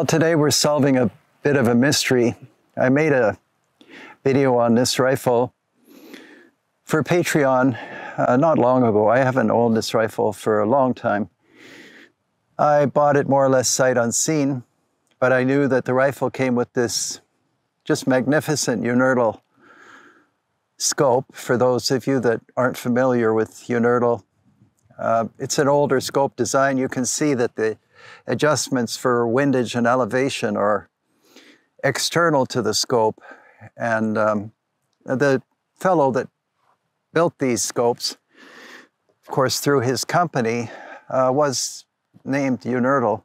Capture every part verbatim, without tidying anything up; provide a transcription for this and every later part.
Well, today we're solving a bit of a mystery. I made a video on this rifle for Patreon uh, not long ago. I haven't owned this rifle for a long time. I bought it more or less sight unseen, but I knew that the rifle came with this just magnificent Unertl scope. For those of you that aren't familiar with Unertl, uh, it's an older scope design. You can see that the adjustments for windage and elevation are external to the scope. And um, the fellow that built these scopes, of course, through his company, uh, was named Unertl.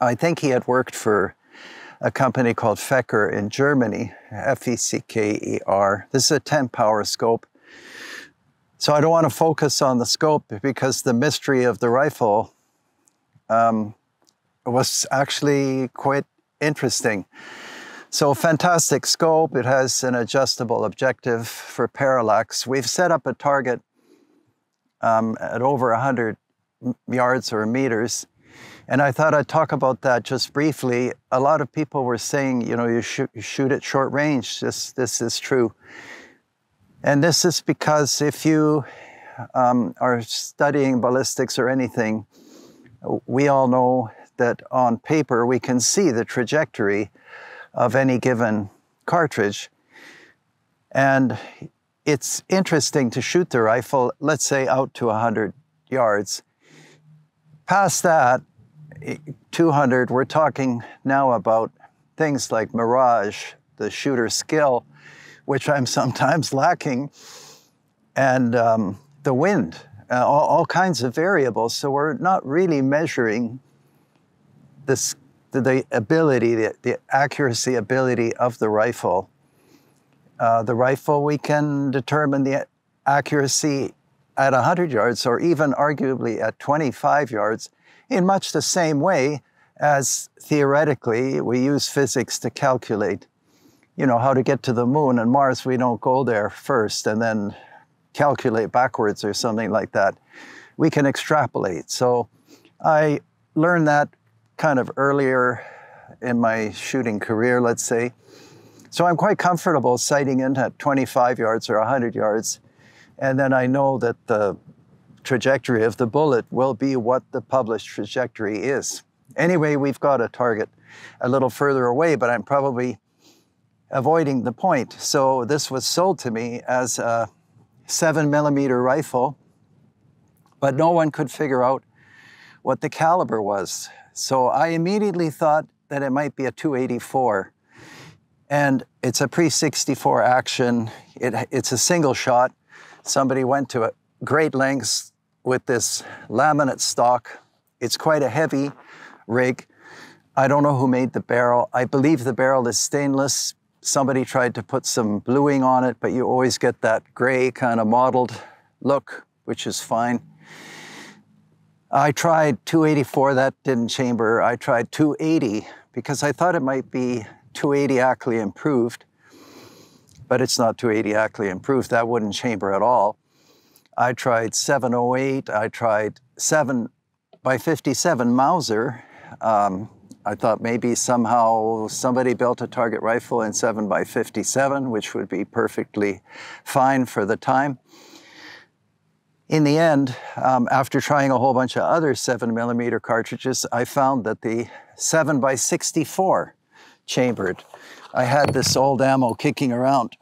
I think he had worked for a company called Fecker in Germany, F E C K E R. This is a ten power scope. So I don't want to focus on the scope because the mystery of the rifle um, was actually quite interesting. So fantastic scope. It has an adjustable objective for parallax. We've set up a target um, at over one hundred yards or meters. And I thought I'd talk about that just briefly. A lot of people were saying, you know, you, sh you shoot at short range. This, this is true. And this is because if you um, are studying ballistics or anything, we all know that on paper we can see the trajectory of any given cartridge. And it's interesting to shoot the rifle, let's say out to one hundred yards. Past that, two hundred, we're talking now about things like mirage, the shooter skill, which I'm sometimes lacking, and um, the wind, uh, all, all kinds of variables. So we're not really measuring this, the ability, the, the accuracy ability of the rifle. Uh, the rifle, we can determine the accuracy at one hundred yards or even arguably at twenty-five yards in much the same way as theoretically we use physics to calculate, you know, how to get to the moon and Mars. We don't go there first and then calculate backwards or something like that. We can extrapolate. So I learned that kind of earlier in my shooting career, let's say. So I'm quite comfortable sighting in at twenty-five yards or one hundred yards. And then I know that the trajectory of the bullet will be what the published trajectory is. Anyway, we've got a target a little further away, but I'm probably avoiding the point. So this was sold to me as a seven millimeter rifle, but no one could figure out what the caliber was. So I immediately thought that it might be a two eighty-four. And it's a pre sixty-four action. It, it's a single shot. Somebody went to great lengths with this laminate stock. It's quite a heavy rig. I don't know who made the barrel. I believe the barrel is stainless. Somebody tried to put some bluing on it, but you always get that gray kind of mottled look, which is fine. I tried two eighty-four, that didn't chamber. I tried two eighty because I thought it might be two eighty Ackley improved. But it's not two eighty Ackley improved. That wouldn't chamber at all. I tried seven oh eight. I tried seven by fifty-seven Mauser. Um, I thought maybe somehow somebody built a target rifle in seven by fifty-seven, which would be perfectly fine for the time. In the end, um, after trying a whole bunch of other seven millimeter cartridges, I found that the seven by sixty-four chambered. I had this old ammo kicking around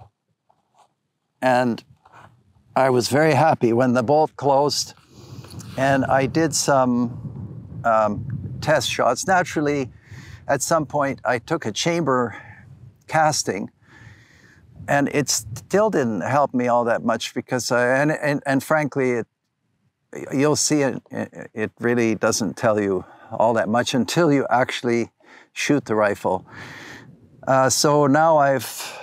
and I was very happy when the bolt closed and I did some um, test shots. Naturally, at some point I took a chamber casting and it still didn't help me all that much because I, and, and, and frankly, it, you'll see it, it really doesn't tell you all that much until you actually shoot the rifle. Uh, so now I've,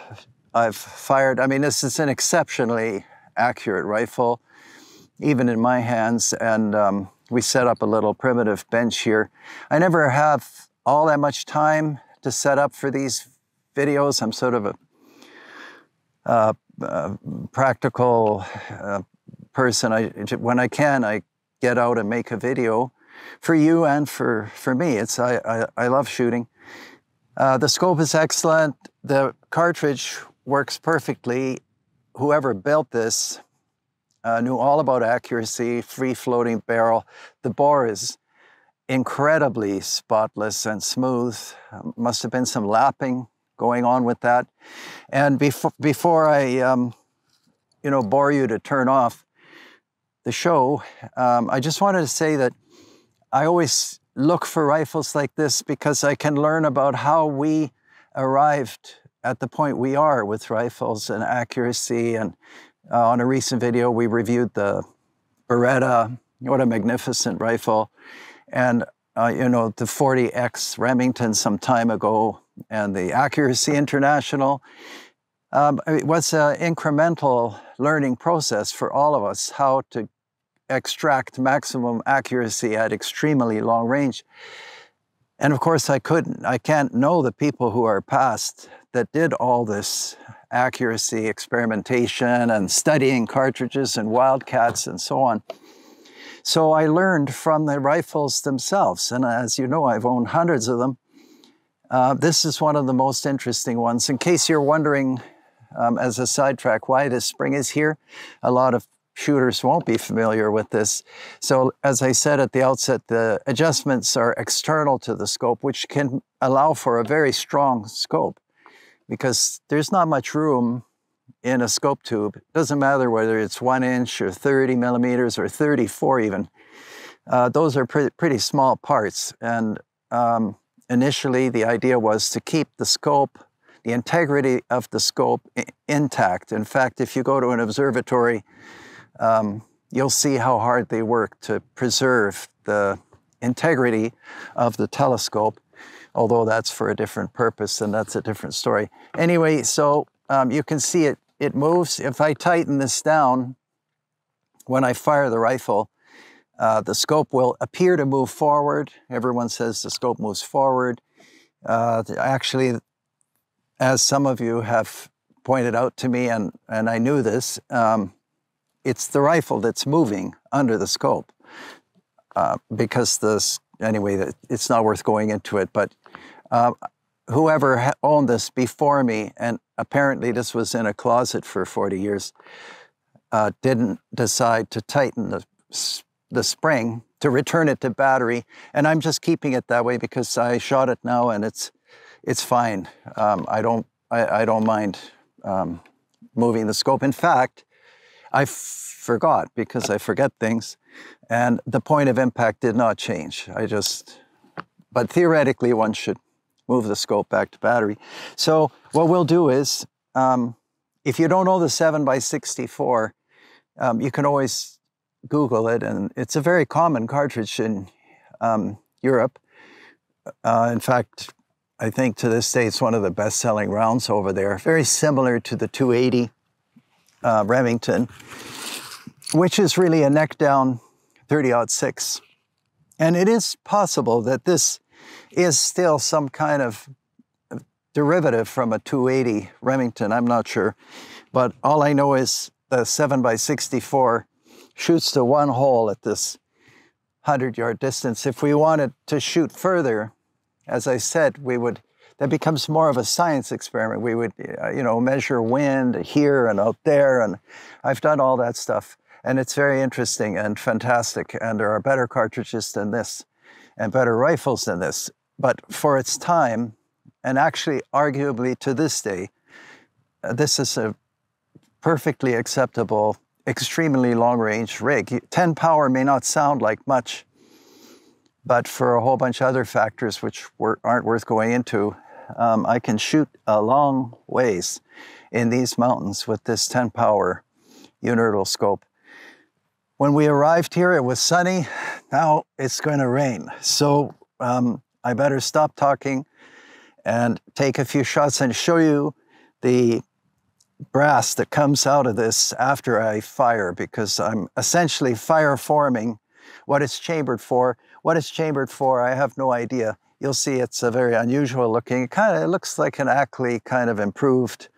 I've fired, I mean, this is an exceptionally accurate rifle, even in my hands, and um, we set up a little primitive bench here. I never have all that much time to set up for these videos. I'm sort of a uh, uh, practical uh, person. I, when I can, I get out and make a video. for you and for, for me. It's I, I, I love shooting. Uh, the scope is excellent. The cartridge works perfectly. Whoever built this uh, knew all about accuracy, free-floating barrel. The bore is incredibly spotless and smooth. Um, must have been some lapping going on with that. And before, before I, um, you know, bore you to turn off the show, um, I just wanted to say that I always look for rifles like this because I can learn about how we arrived at the point we are with rifles and accuracy. And uh, on a recent video, we reviewed the Beretta. What a magnificent rifle. And, uh, you know, the forty X Remington some time ago and the Accuracy International. Um, it was an incremental learning process for all of us, how to extract maximum accuracy at extremely long range. And of course I couldn't, I can't know the people who are past that did all this accuracy experimentation and studying cartridges and wildcats and so on. So I learned from the rifles themselves. And as you know, I've owned hundreds of them. Uh, this is one of the most interesting ones. In case you're wondering, um, as a sidetrack, why this spring is here, a lot of shooters won't be familiar with this. So as I said at the outset, the adjustments are external to the scope, which can allow for a very strong scope because there's not much room in a scope tube. It doesn't matter whether it's one inch or thirty millimeters or thirty-four even. Uh, those are pre pretty small parts. And um, initially the idea was to keep the scope, the integrity of the scope intact. In fact, if you go to an observatory, Um, you'll see how hard they work to preserve the integrity of the telescope, although that's for a different purpose and that's a different story. Anyway, so um, you can see it, it moves. If I tighten this down, when I fire the rifle, uh, the scope will appear to move forward. Everyone says the scope moves forward. Uh, actually, as some of you have pointed out to me, and, and I knew this, um, it's the rifle that's moving under the scope uh, because this, anyway, it's not worth going into it, but uh, whoever owned this before me, and apparently this was in a closet for forty years, uh, didn't decide to tighten the, the spring to return it to battery. And I'm just keeping it that way because I shot it now and it's, it's fine. Um, I don't, I, I don't mind um, moving the scope. In fact, I forgot because I forget things, and the point of impact did not change. I just, but theoretically one should move the scope back to battery. So what we'll do is, um, if you don't know the seven by sixty-four, um, you can always Google it, and it's a very common cartridge in um, Europe. Uh, in fact, I think to this day it's one of the best-selling rounds over there. Very similar to the two eighty. Uh, Remington, which is really a neck down thirty oh six. And it is possible that this is still some kind of derivative from a two eighty Remington, I'm not sure. But all I know is the seven by sixty-four shoots to one hole at this hundred yard distance. If we wanted to shoot further, as I said, we would that becomes more of a science experiment. We would, you know, measure wind here and out there, and I've done all that stuff. And it's very interesting and fantastic, and there are better cartridges than this and better rifles than this. But for its time, and actually arguably to this day, this is a perfectly acceptable, extremely long-range rig. ten power may not sound like much, but for a whole bunch of other factors which were, aren't worth going into, Um, I can shoot a long ways in these mountains with this ten power Unertl scope. When we arrived here, it was sunny. Now it's going to rain. So um, I better stop talking and take a few shots and show you the brass that comes out of this after I fire, because I'm essentially fire forming what it's chambered for. What it's chambered for, I have no idea. You'll see it's a very unusual looking, it kind of looks like an Ackley kind of improved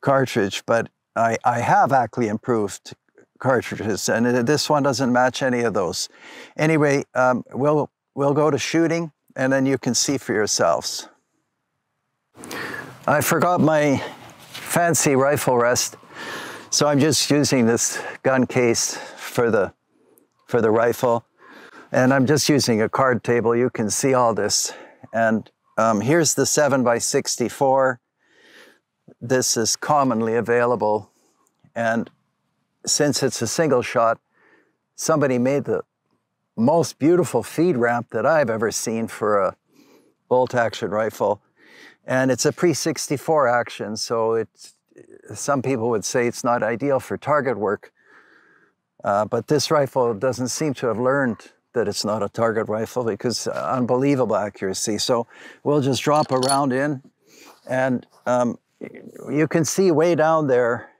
cartridge, but I, I have Ackley improved cartridges, and it, this one doesn't match any of those. Anyway, um, we'll, we'll go to shooting, and then you can see for yourselves. I forgot my fancy rifle rest, so I'm just using this gun case for the, for the rifle. And I'm just using a card table. You can see all this. And um, here's the seven by sixty-four. This is commonly available. And since it's a single shot, somebody made the most beautiful feed ramp that I've ever seen for a bolt action rifle. And it's a pre sixty-four action, so it's, some people would say it's not ideal for target work. Uh, but this rifle doesn't seem to have learned that it's not a target rifle, because uh, unbelievable accuracy. So we'll just drop a round in, and um, you can see way down there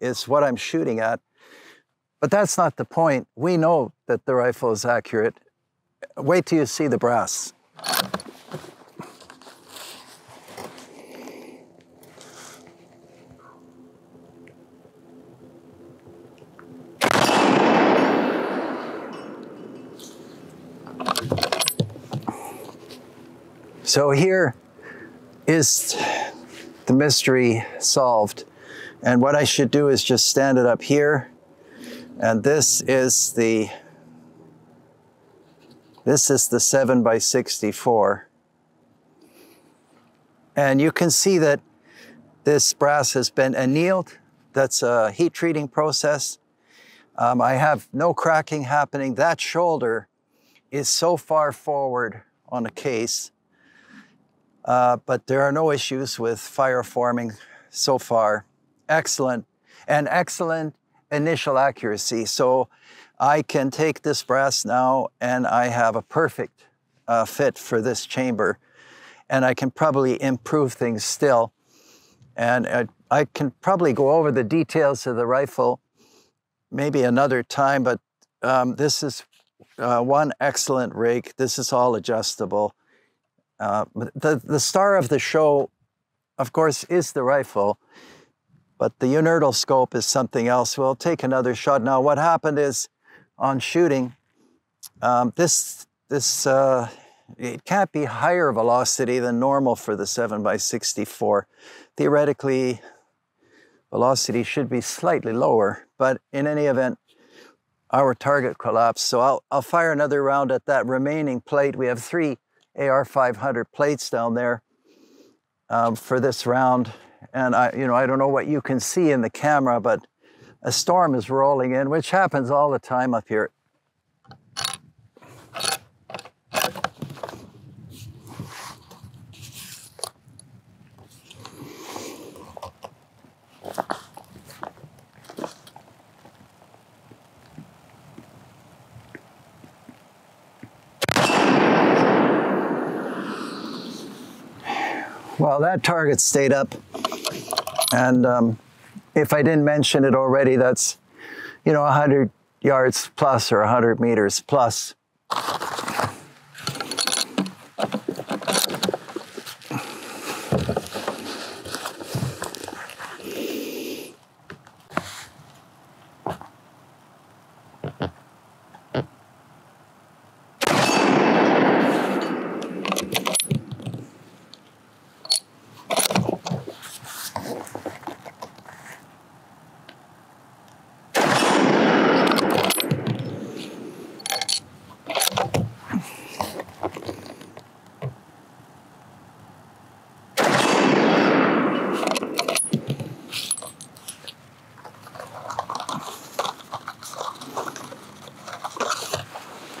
is what I'm shooting at. But that's not the point. We know that the rifle is accurate. Wait till you see the brass. So here is the mystery solved. And what I should do is just stand it up here. And this is the, this is the seven by sixty-four. And you can see that this brass has been annealed. That's a heat treating process. Um, I have no cracking happening. That shoulder is so far forward on the case. Uh, but there are no issues with fire forming so far. Excellent, and excellent initial accuracy. So I can take this brass now, and I have a perfect uh, fit for this chamber. And I can probably improve things still. And I, I can probably go over the details of the rifle maybe another time, but um, this is uh, one excellent rig. This is all adjustable. Uh, the, the star of the show, of course, is the rifle, but the Unertl scope is something else. We'll take another shot. Now, what happened is, on shooting, um, this, this uh, it can't be higher velocity than normal for the seven by sixty-four. Theoretically, velocity should be slightly lower, but in any event, our target collapsed. So I'll, I'll fire another round at that remaining plate. We have three A R five hundred plates down there um, for this round. And I, you know, I don't know what you can see in the camera, but a storm is rolling in, which happens all the time up here. Well, that target stayed up, and um, if I didn't mention it already, that's, you know, one hundred yards plus or one hundred meters plus.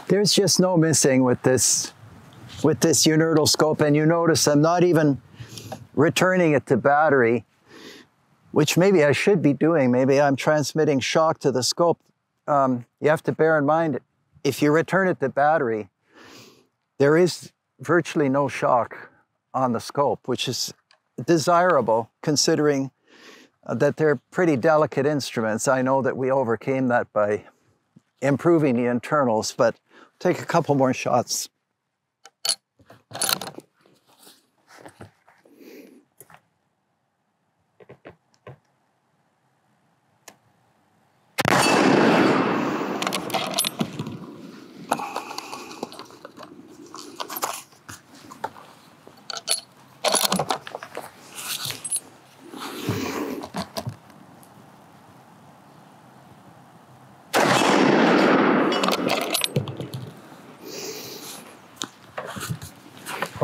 There's just no missing with this, with this Unertl scope. And you notice I'm not even returning it to battery, which maybe I should be doing. Maybe I'm transmitting shock to the scope. Um, you have to bear in mind, if you return it to battery, there is virtually no shock on the scope, which is desirable considering uh, that they're pretty delicate instruments. I know that we overcame that by improving the internals, but take a couple more shots.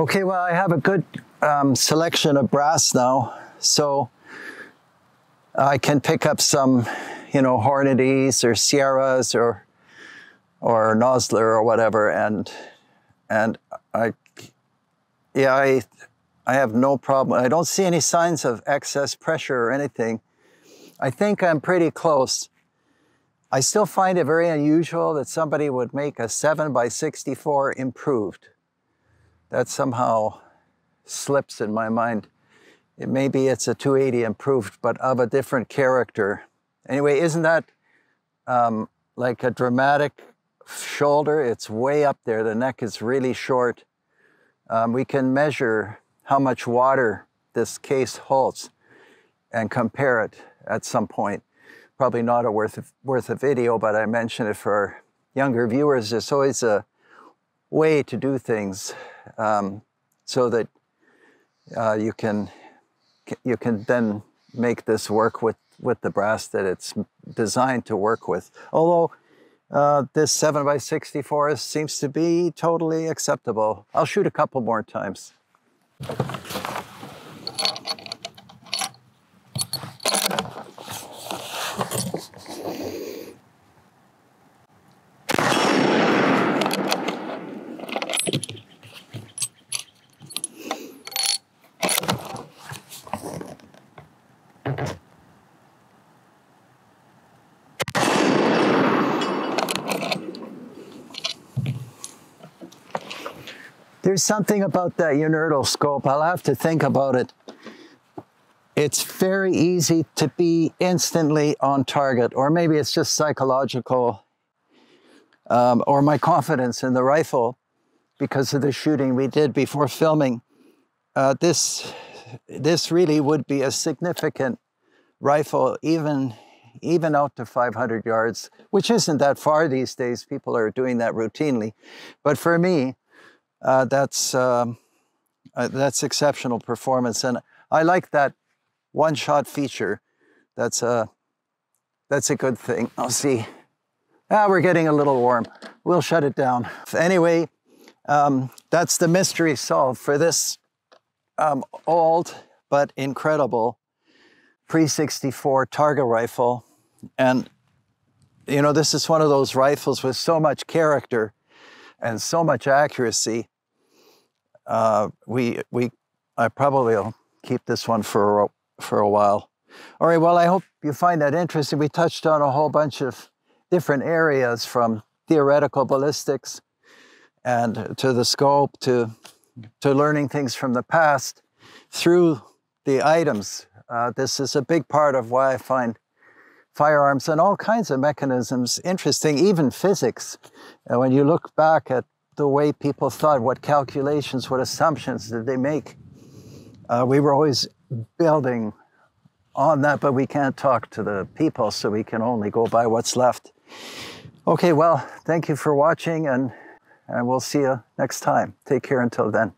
Okay, well, I have a good um, selection of brass now, so I can pick up some, you know, Hornady's or Sierras or or Nosler or whatever, and and I, yeah, I I have no problem. I don't see any signs of excess pressure or anything. I think I'm pretty close. I still find it very unusual that somebody would make a seven by sixty-four improved. That somehow slips in my mind. It maybe it's a two eighty improved, but of a different character. Anyway, isn't that um, like a dramatic shoulder? It's way up there. The neck is really short. Um, we can measure how much water this case holds and compare it at some point. Probably not a worth of, worth of video, but I mention it for younger viewers. There's always a way to do things um, so that uh, you can you can then make this work with, with the brass that it's designed to work with. Although uh, this seven by sixty-four seems to be totally acceptable. I'll shoot a couple more times. There's something about that Unertl scope. I'll have to think about it. It's very easy to be instantly on target, or maybe it's just psychological, um, or my confidence in the rifle because of the shooting we did before filming. Uh, this, this really would be a significant rifle, even, even out to five hundred yards, which isn't that far these days. People are doing that routinely. But for me, Uh, that's um, uh, that's exceptional performance, and I like that one-shot feature. That's a that's a good thing. I'll see. Ah, we're getting a little warm. We'll shut it down. Anyway, um, that's the mystery solved for this um, old but incredible pre sixty-four target rifle. And you know, this is one of those rifles with so much character and so much accuracy. Uh, we, we, I probably will keep this one for a, for a while. All right, well, I hope you find that interesting. We touched on a whole bunch of different areas, from theoretical ballistics and to the scope, to, to learning things from the past through the items. Uh, this is a big part of why I find firearms and all kinds of mechanisms interesting, even physics. And when you look back at the way people thought, what calculations, what assumptions did they make? Uh, we were always building on that, but we can't talk to the people, so we can only go by what's left. Okay, well, thank you for watching, and, and we'll see you next time. Take care until then.